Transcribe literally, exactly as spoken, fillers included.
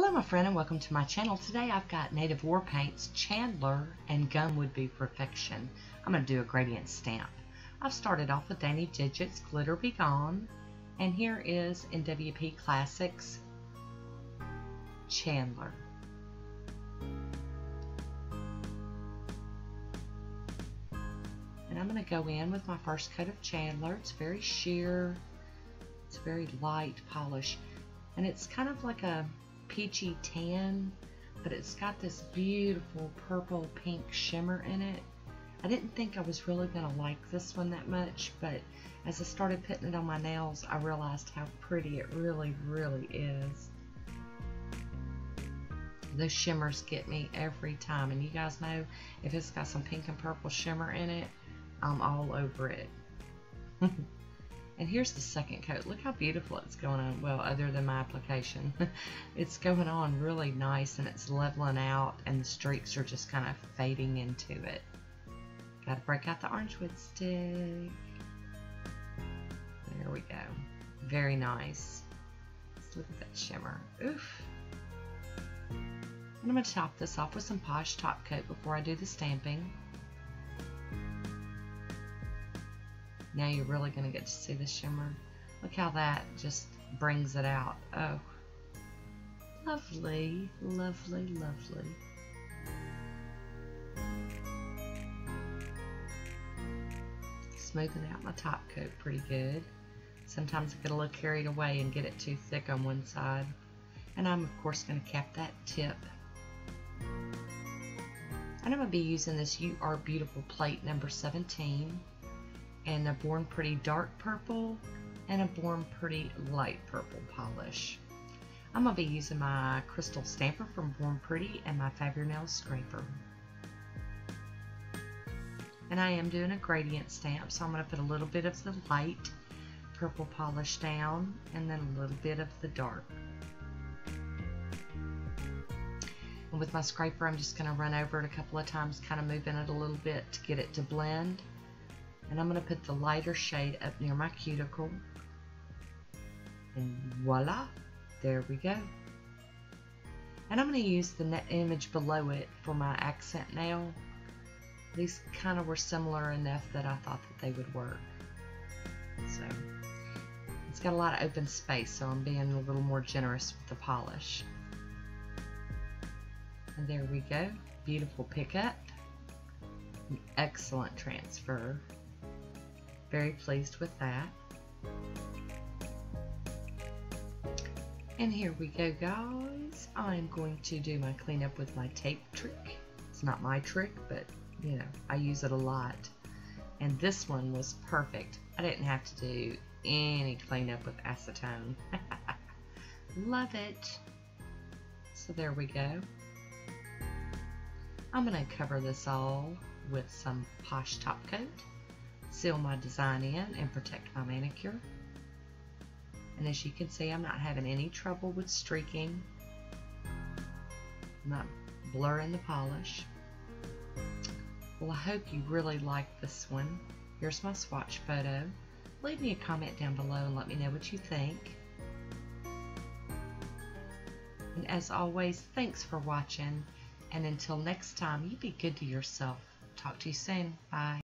Hello my friend and welcome to my channel. Today I've got Native War Paints, Chandler, and Gum Would Be Perfection. I'm going to do a gradient stamp. I've started off with Danny Digits, Glitter Be Gone, and here is N W P Classics, Chandler. And I'm going to go in with my first coat of Chandler. It's very sheer, it's very light polish, and it's kind of like a peachy tan, but it's got this beautiful purple pink shimmer in it. I didn't think I was really going to like this one that much, but as I started putting it on my nails, I realized how pretty it really, really is. Those shimmers get me every time, and you guys know if it's got some pink and purple shimmer in it, I'm all over it. And here's the second coat. Look how beautiful it's going on. Well, other than my application. It's going on really nice and it's leveling out and the streaks are just kind of fading into it. Got to break out the orange wood stick. There we go. Very nice. Let's look at that shimmer. Oof. And I'm going to top this off with some Posh Top Coat before I do the stamping. Now you're really going to get to see the shimmer. Look how that just brings it out. Oh, lovely, lovely, lovely. Smoothing out my top coat pretty good. Sometimes I get a little carried away and get it too thick on one side. And I'm, of course, going to cap that tip. And I'm going to be using this You Are Beautiful plate number seventeen. And a Born Pretty dark purple and a Born Pretty light purple polish. I'm going to be using my Crystal Stamper from Born Pretty and my Fab-U-Nail scraper. And I am doing a gradient stamp, so I'm going to put a little bit of the light purple polish down and then a little bit of the dark. And with my scraper, I'm just going to run over it a couple of times, kind of moving it a little bit to get it to blend. And I'm going to put the lighter shade up near my cuticle. And voila, there we go. And I'm going to use the net image below it for my accent nail. These kind of were similar enough that I thought that they would work. So it's got a lot of open space, so I'm being a little more generous with the polish. And there we go. Beautiful pickup. An excellent transfer. Very pleased with that. And here we go, guys. I'm going to do my cleanup with my tape trick. It's not my trick, but you know, I use it a lot. And this one was perfect. I didn't have to do any cleanup with acetone. Love it. So there we go. I'm going to cover this all with some Posh Top Coat. Seal my design in and protect my manicure. And as you can see, I'm not having any trouble with streaking. I'm not blurring the polish. Well, I hope you really like this one. Here's my swatch photo. Leave me a comment down below and let me know what you think. And as always, thanks for watching. And until next time, you be good to yourself. Talk to you soon. Bye.